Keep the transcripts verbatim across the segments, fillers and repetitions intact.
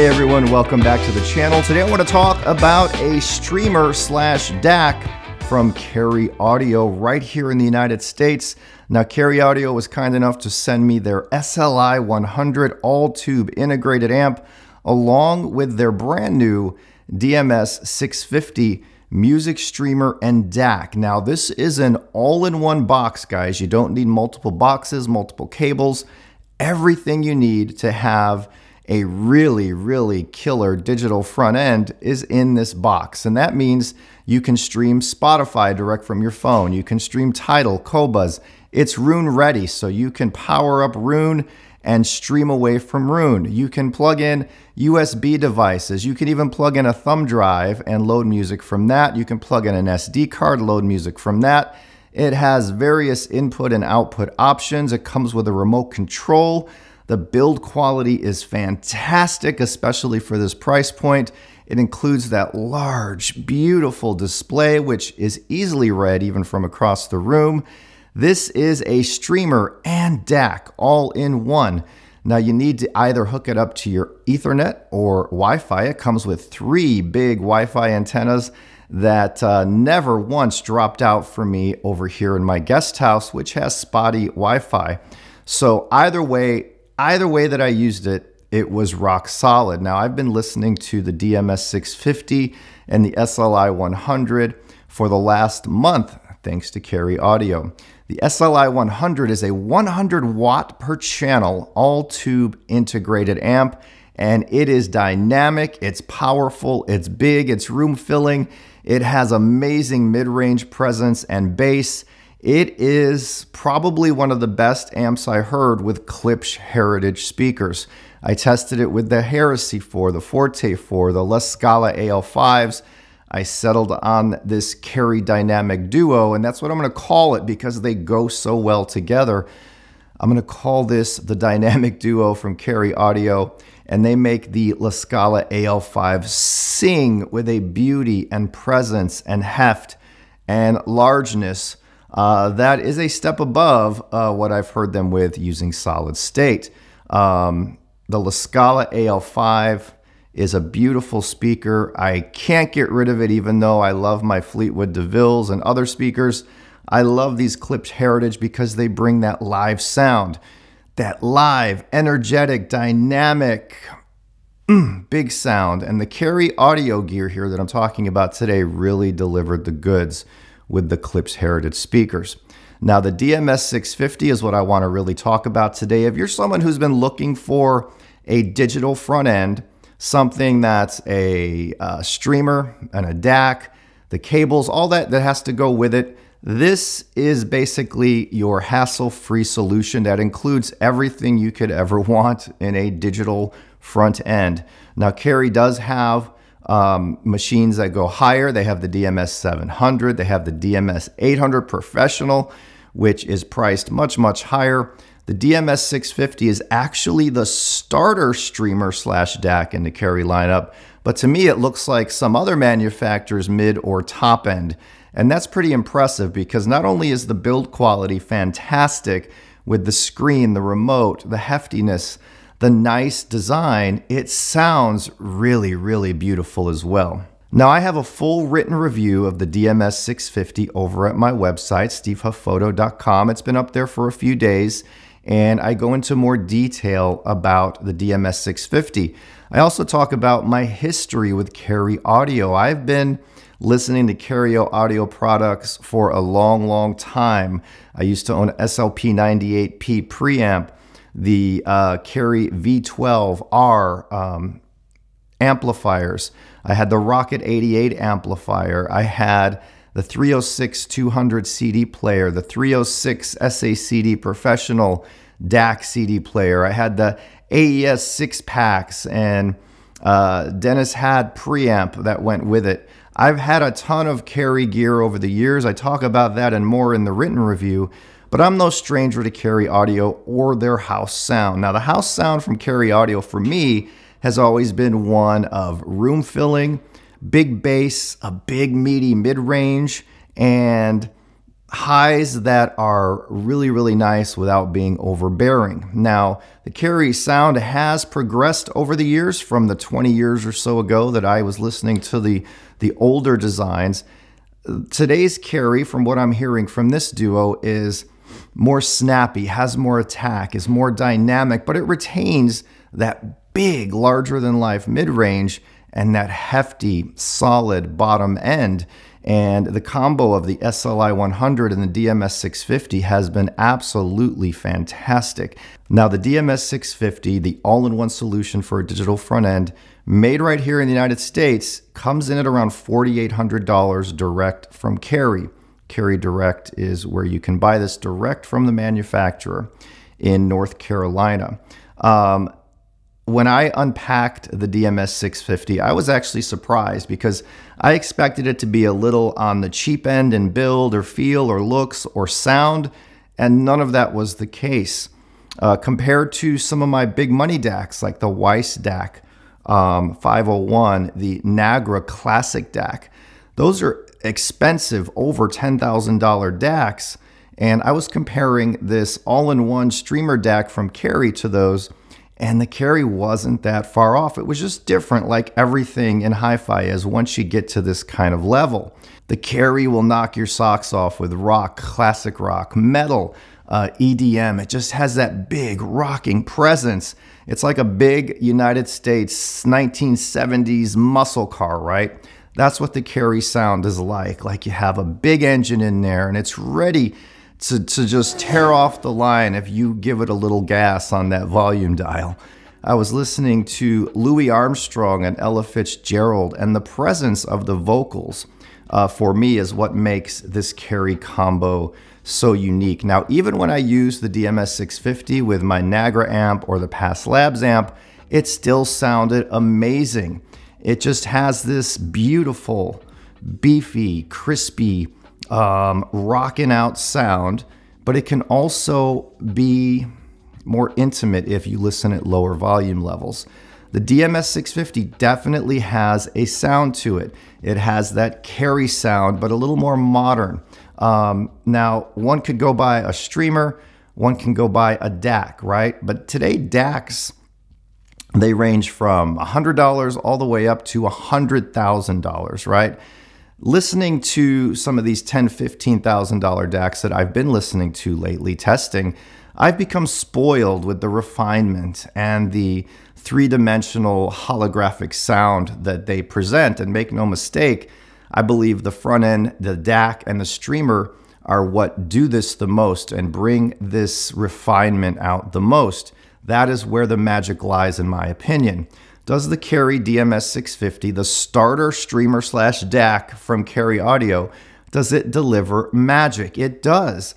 Hey everyone, welcome back to the channel. Today I want to talk about a streamer slash D A C from Cary Audio right here in the United States. Now Cary Audio was kind enough to send me their S L I one hundred all-tube integrated amp along with their brand new D M S six fifty music streamer and D A C. Now this is an all-in-one box, guys. You don't need multiple boxes, multiple cables, everything you need to have a really, really killer digital front end is in this box. And that means you can stream Spotify direct from your phone. You can stream Tidal, Qobuz. It's Roon ready, so you can power up Roon and stream away from Roon. You can plug in U S B devices. You can even plug in a thumb drive and load music from that. You can plug in an S D card, load music from that. It has various input and output options. It comes with a remote control. The build quality is fantastic, especially for this price point. It includes that large, beautiful display, which is easily read even from across the room. This is a streamer and D A C all in one. Now you need to either hook it up to your Ethernet or Wi-Fi. It comes with three big Wi-Fi antennas that uh, never once dropped out for me over here in my guest house, which has spotty Wi-Fi. So either way, Either way that I used it, it was rock solid. Now I've been listening to the D M S six fifty and the S L I one hundred for the last month, thanks to Cary Audio. The S L I one hundred is a one hundred watt per channel, all tube integrated amp, and it is dynamic, it's powerful, it's big, it's room filling, it has amazing mid-range presence and bass. It is probably one of the best amps I heard with Klipsch Heritage speakers. I tested it with the Heresy four, the Forte four, the La Scala A L fives. I settled on this Cary Dynamic Duo, and that's what I'm going to call it because they go so well together. I'm going to call this the Dynamic Duo from Cary Audio, and they make the La Scala A L five sing with a beauty and presence and heft and largeness. Uh, that is a step above uh, what I've heard them with using solid state. Um, the La Scala A L five is a beautiful speaker. I can't get rid of it even though I love my Fleetwood DeVilles and other speakers. I love these Klipsch Heritage because they bring that live sound. That live, energetic, dynamic, mm, big sound. And the Cary Audio gear here that I'm talking about today really delivered the goods with the Klipsch Heritage speakers. Now the D M S six fifty is what I want to really talk about today. If you're someone who's been looking for a digital front end, something that's a uh, streamer and a D A C, the cables, all that that has to go with it, this is basically your hassle-free solution that includes everything you could ever want in a digital front end. Now Cary does have Um, machines that go higher. They have the D M S seven hundred, they have the D M S eight hundred Professional, which is priced much, much higher. The D M S six fifty is actually the starter streamer slash D A C in the Cary lineup, but to me it looks like some other manufacturer's mid or top end. And that's pretty impressive because not only is the build quality fantastic with the screen, the remote, the heftiness, the nice design, it sounds really, really beautiful as well. Now I have a full written review of the D M S six fifty over at my website, steve huff photo dot com. It's been up there for a few days and I go into more detail about the D M S six fifty. I also talk about my history with Cary Audio. I've been listening to Cary Audio products for a long, long time. I used to own S L P ninety-eight P preamp, the uh, Cary V twelve R um, amplifiers. I had the Rocket eighty-eight amplifier. I had the three oh six two hundred C D player, the three oh six S A C D Professional D A C C D player. I had the A E S six packs and uh, Dennis Hadd preamp that went with it. I've had a ton of Cary gear over the years. I talk about that and more in the written review. But I'm no stranger to Cary Audio or their house sound. Now the house sound from Cary Audio for me has always been one of room filling, big bass, a big meaty mid-range, and highs that are really, really nice without being overbearing. Now, the Cary sound has progressed over the years from the twenty years or so ago that I was listening to the, the older designs. Today's Cary, from what I'm hearing from this duo, is more snappy, has more attack, is more dynamic, but it retains that big, larger-than-life mid-range and that hefty, solid bottom end. And the combo of the S L I one hundred and the D M S six fifty has been absolutely fantastic. Now, the D M S six fifty, the all-in-one solution for a digital front end, made right here in the United States, comes in at around forty-eight hundred dollars direct from Cary. Cary Direct is where you can buy this direct from the manufacturer in North Carolina. Um, When I unpacked the D M S six fifty, I was actually surprised because I expected it to be a little on the cheap end in build or feel or looks or sound, and none of that was the case. Uh, compared to some of my big money D A Cs like the Weiss D A C um, five oh one, the Nagra Classic D A C, those are expensive, over ten thousand dollar D A Cs, and I was comparing this all-in-one streamer D A C from Cary to those, and the Cary wasn't that far off. It was just different, like everything in hi-fi is once you get to this kind of level. The Cary will knock your socks off with rock, classic rock, metal, uh, E D M. It just has that big rocking presence. It's like a big United States nineteen seventies muscle car, right? That's what the Cary sound is like. Like you have a big engine in there and it's ready To, to just tear off the line if you give it a little gas on that volume dial. I was listening to Louis Armstrong and Ella Fitzgerald, and the presence of the vocals uh, for me is what makes this Cary combo so unique. Now, even when I use the D M S six fifty with my Nagra amp or the Pass Labs amp, it still sounded amazing. It just has this beautiful, beefy, crispy, Um, rocking out sound, but it can also be more intimate if you listen at lower volume levels. The D M S six fifty definitely has a sound to it. It has that Cary sound, but a little more modern. Um, now, one could go buy a streamer, one can go buy a D A C, right? But today, D A Cs, they range from one hundred dollars all the way up to one hundred thousand dollars, right? Listening to some of these ten thousand dollar, fifteen thousand dollar D A Cs that I've been listening to lately, testing, I've become spoiled with the refinement and the three-dimensional holographic sound that they present. And make no mistake, I believe the front end, the D A C, and the streamer are what do this the most and bring this refinement out the most. That is where the magic lies, in my opinion. Does the Cary D M S six fifty, the starter streamer slash D A C from Cary Audio, does it deliver magic? It does.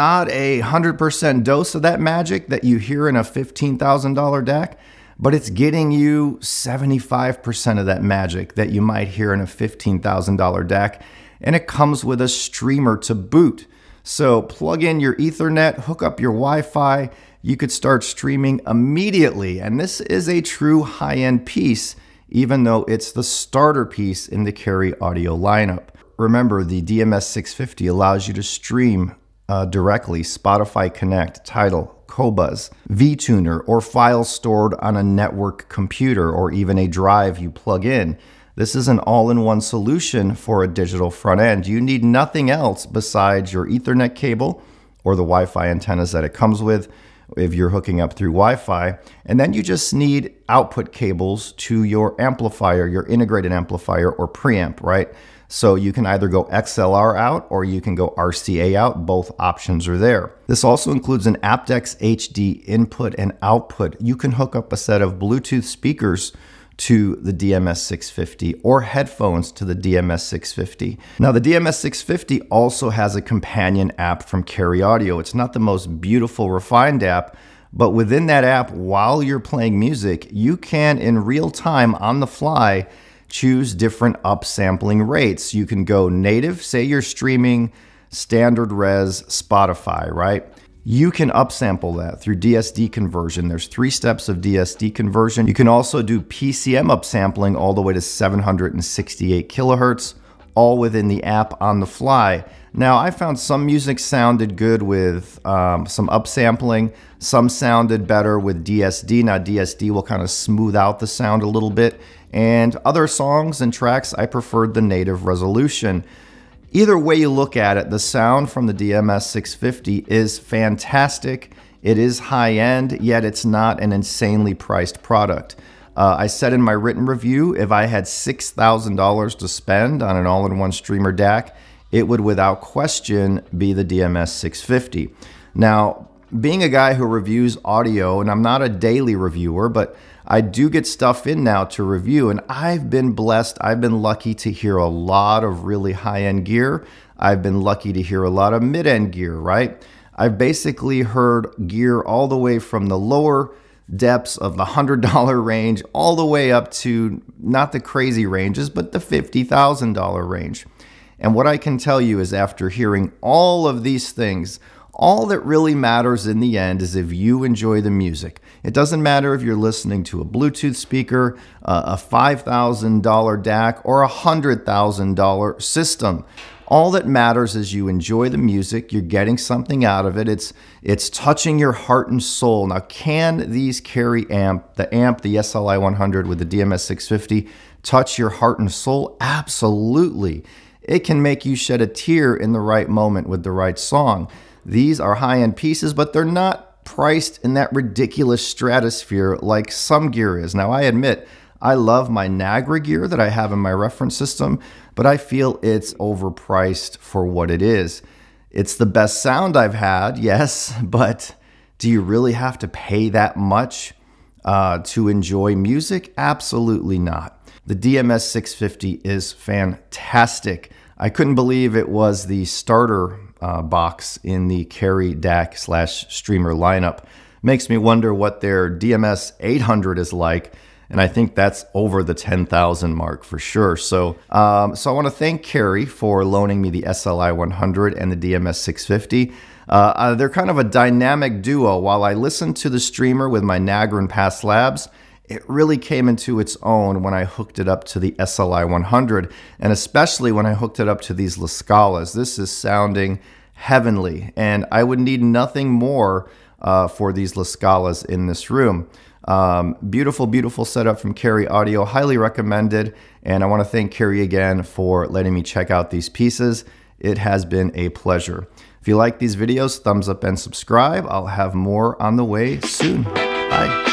Not a one hundred percent dose of that magic that you hear in a fifteen thousand dollar D A C, but it's getting you seventy-five percent of that magic that you might hear in a fifteen thousand dollar D A C, and it comes with a streamer to boot. So plug in your Ethernet, hook up your Wi-Fi, you could start streaming immediately. And this is a true high-end piece, even though it's the starter piece in the Cary Audio lineup. Remember, the D M S six fifty allows you to stream uh, directly Spotify Connect, Tidal, Qobuz, VTuner, or files stored on a network computer or even a drive you plug in. This is an all-in-one solution for a digital front end. You need nothing else besides your Ethernet cable or the Wi-Fi antennas that it comes with, if you're hooking up through Wi-Fi, and then you just need output cables to your amplifier, your integrated amplifier or preamp, right? So you can either go X L R out or you can go R C A out. Both options are there. This also includes an AptX H D input and output. You can hook up a set of Bluetooth speakers to the D M S six fifty or headphones to the D M S six fifty. Now, the D M S six fifty also has a companion app from Cary Audio. It's not the most beautiful, refined app, but within that app, while you're playing music, you can, in real time, on the fly, choose different upsampling rates. You can go native, say you're streaming standard res Spotify, right? You can upsample that through D S D conversion. There's three steps of D S D conversion. You can also do P C M upsampling all the way to seven hundred sixty-eight kilohertz all within the app on the fly. Now, I found some music sounded good with um, some upsampling, some sounded better with D S D. Now, D S D will kind of smooth out the sound a little bit, and other songs and tracks, I preferred the native resolution. Either way you look at it, the sound from the D M S six fifty is fantastic. It is high-end, yet it's not an insanely priced product. Uh, I said in my written review, if I had six thousand dollars to spend on an all-in-one streamer D A C, it would without question be the D M S six fifty. Now, being a guy who reviews audio, and I'm not a daily reviewer, but I do get stuff in now to review, and I've been blessed, I've been lucky to hear a lot of really high-end gear. I've been lucky to hear a lot of mid-end gear, right? I've basically heard gear all the way from the lower depths of the one hundred dollar range all the way up to not the crazy ranges, but the fifty thousand dollar range. And what I can tell you is after hearing all of these things, all that really matters in the end is if you enjoy the music. It doesn't matter if you're listening to a Bluetooth speaker, uh, a five thousand dollar D A C, or a one hundred thousand dollar system. All that matters is you enjoy the music, you're getting something out of it, it's, it's touching your heart and soul. Now, can these Cary amp, the amp, the S L I one hundred with the D M S six fifty, touch your heart and soul? Absolutely. It can make you shed a tear in the right moment with the right song. These are high-end pieces, but they're not priced in that ridiculous stratosphere like some gear is. Now, I admit, I love my Nagra gear that I have in my reference system, but I feel it's overpriced for what it is. It's the best sound I've had, yes, but do you really have to pay that much uh, to enjoy music? Absolutely not. The D M S six fifty is fantastic. I couldn't believe it was the starter uh, box in the Cary D A C slash streamer lineup. Makes me wonder what their D M S eight hundred is like. And I think that's over the ten thousand mark for sure. So, um, so I want to thank Cary for loaning me the S L I one hundred and the D M S six fifty. Uh, uh, they're kind of a dynamic duo. While I listened to the streamer with my Nagra and Pass Labs, it really came into its own when I hooked it up to the S L I one hundred, and especially when I hooked it up to these La Scalas. This is sounding heavenly, and I would need nothing more uh, for these La Scalas in this room. Um, beautiful, beautiful setup from Cary Audio, highly recommended, and I want to thank Cary again for letting me check out these pieces. It has been a pleasure. If you like these videos, thumbs up and subscribe. I'll have more on the way soon. Bye.